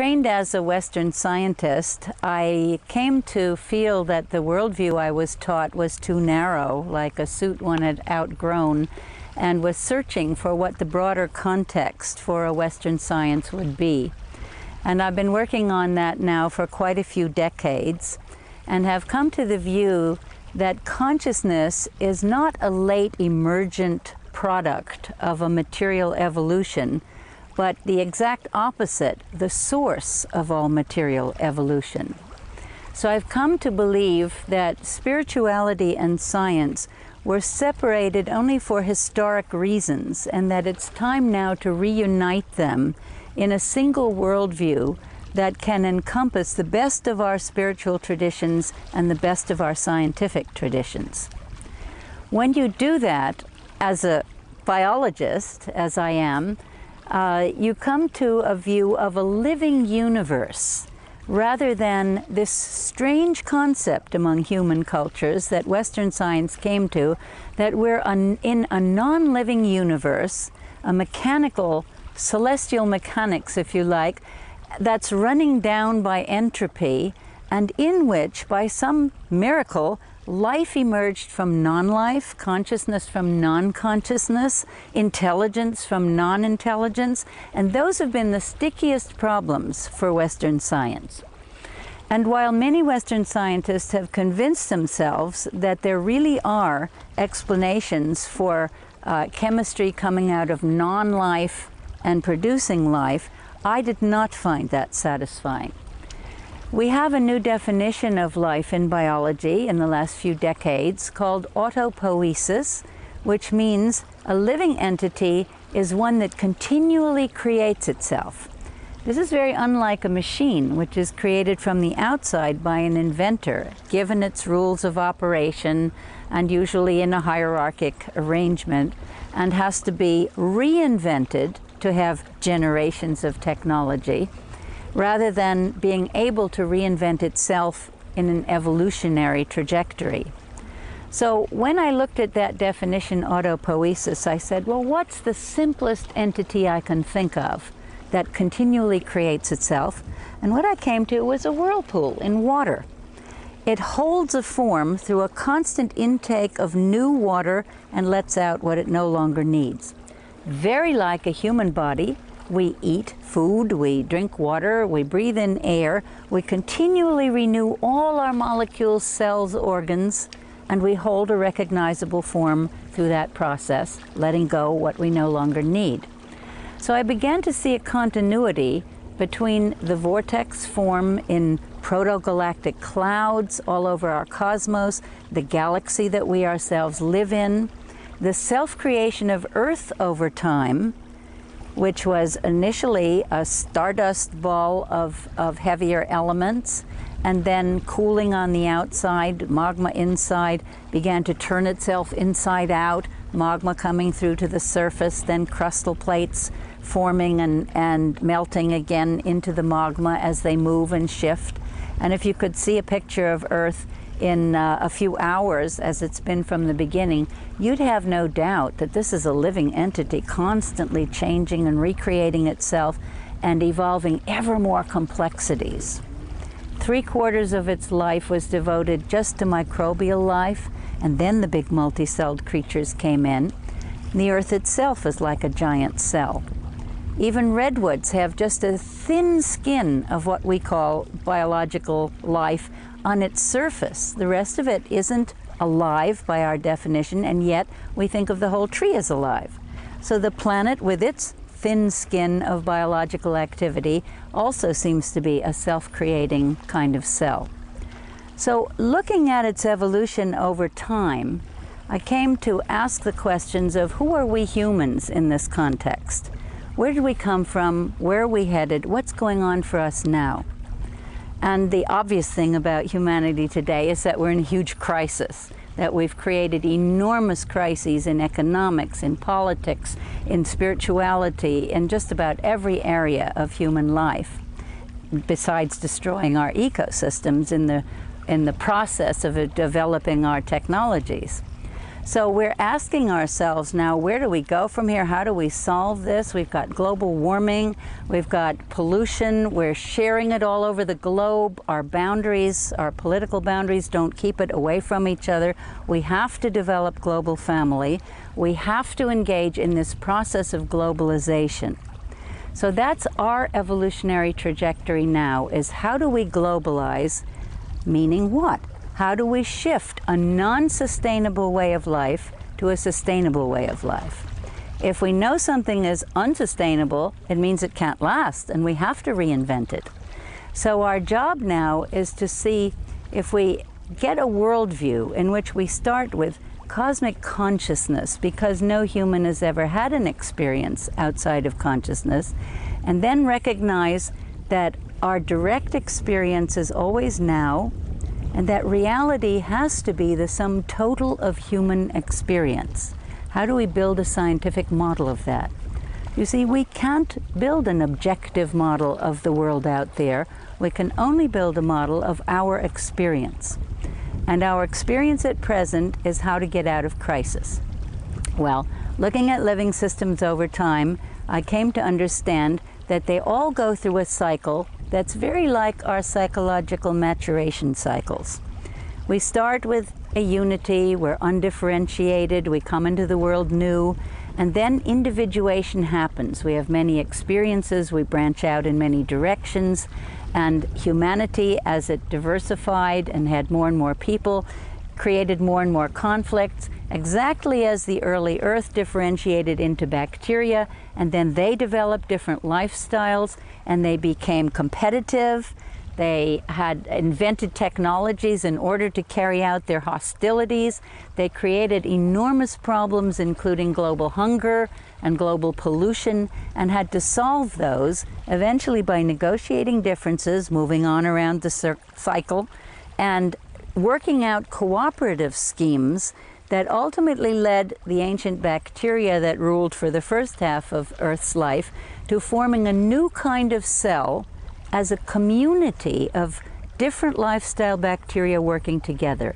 trained as a Western scientist, I came to feel that the worldview I was taught was too narrow, like a suit one had outgrown, and was searching for what the broader context for a Western science would be. And I've been working on that now for quite a few decades, and have come to the view that consciousness is not a late emergent product of a material evolution, but the exact opposite, the source of all material evolution. So I've come to believe that spirituality and science were separated only for historic reasons, and that it's time now to reunite them in a single worldview that can encompass the best of our spiritual traditions and the best of our scientific traditions. When you do that, as a biologist, as I am, you come to a view of a living universe rather than this strange concept among human cultures that Western science came to, that we're in a non-living universe, a mechanical, celestial mechanics, if you like, that's running down by entropy, and in which, by some miracle, life emerged from non-life, consciousness from non-consciousness, intelligence from non-intelligence, and those have been the stickiest problems for Western science. And while many Western scientists have convinced themselves that there really are explanations for chemistry coming out of non-life and producing life, I did not find that satisfying. We have a new definition of life in biology in the last few decades called autopoiesis, which means a living entity is one that continually creates itself. This is very unlike a machine, which is created from the outside by an inventor, given its rules of operation and usually in a hierarchic arrangement, and has to be reinvented to have generations of technology, rather than being able to reinvent itself in an evolutionary trajectory. So when I looked at that definition, autopoiesis, I said, well, what's the simplest entity I can think of that continually creates itself? And what I came to was a whirlpool in water. It holds a form through a constant intake of new water and lets out what it no longer needs. Very like a human body, we eat food, we drink water, we breathe in air, we continually renew all our molecules, cells, organs, and we hold a recognizable form through that process, letting go what we no longer need. So I began to see a continuity between the vortex form in protogalactic clouds all over our cosmos, the galaxy that we ourselves live in, the self-creation of Earth over time, which was initially a stardust ball of heavier elements, and then cooling on the outside, magma inside, began to turn itself inside out, magma coming through to the surface, then crustal plates forming and melting again into the magma as they move and shift. And if you could see a picture of Earth in a few hours, as it's been from the beginning, you'd have no doubt that this is a living entity constantly changing and recreating itself and evolving ever more complexities. 3/4 of its life was devoted just to microbial life, and then the big multi-celled creatures came in. The Earth itself is like a giant cell. Even redwoods have just a thin skin of what we call biological life on its surface. The rest of it isn't alive by our definition, and yet we think of the whole tree as alive. So the planet, with its thin skin of biological activity, also seems to be a self-creating kind of cell. So looking at its evolution over time, I came to ask the questions of who are we humans in this context? Where did we come from? Where are we headed? What's going on for us now? And the obvious thing about humanity today is that we're in a huge crisis, that we've created enormous crises in economics, in politics, in spirituality, in just about every area of human life, besides destroying our ecosystems in the process of developing our technologies. So we're asking ourselves now, where do we go from here? How do we solve this? We've got global warming, we've got pollution, we're sharing it all over the globe. Our boundaries, our political boundaries don't keep it away from each other. We have to develop global family. We have to engage in this process of globalization. So that's our evolutionary trajectory now, is how do we globalize, meaning what? How do we shift a non-sustainable way of life to a sustainable way of life? If we know something is unsustainable, it means it can't last and we have to reinvent it. So our job now is to see if we get a worldview in which we start with cosmic consciousness, because no human has ever had an experience outside of consciousness, and then recognize that our direct experience is always now, and that reality has to be the sum total of human experience. How do we build a scientific model of that? You see, we can't build an objective model of the world out there. We can only build a model of our experience. And our experience at present is how to get out of crisis. Well, looking at living systems over time, I came to understand that they all go through a cycle that's very like our psychological maturation cycles. We start with a unity, we're undifferentiated, we come into the world new, and then individuation happens. We have many experiences, we branch out in many directions, and humanity, as it diversified and had more and more people, created more and more conflicts, exactly as the early Earth differentiated into bacteria, and then they developed different lifestyles, and they became competitive. They had invented technologies in order to carry out their hostilities. They created enormous problems, including global hunger and global pollution, and had to solve those eventually by negotiating differences, moving on around the cycle, and working out cooperative schemes that ultimately led the ancient bacteria that ruled for the first half of Earth's life to forming a new kind of cell as a community of different lifestyle bacteria working together.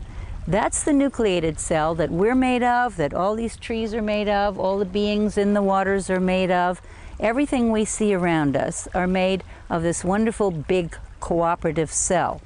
That's the nucleated cell that we're made of, that all these trees are made of, all the beings in the waters are made of. Everything we see around us are made of this wonderful big cooperative cell.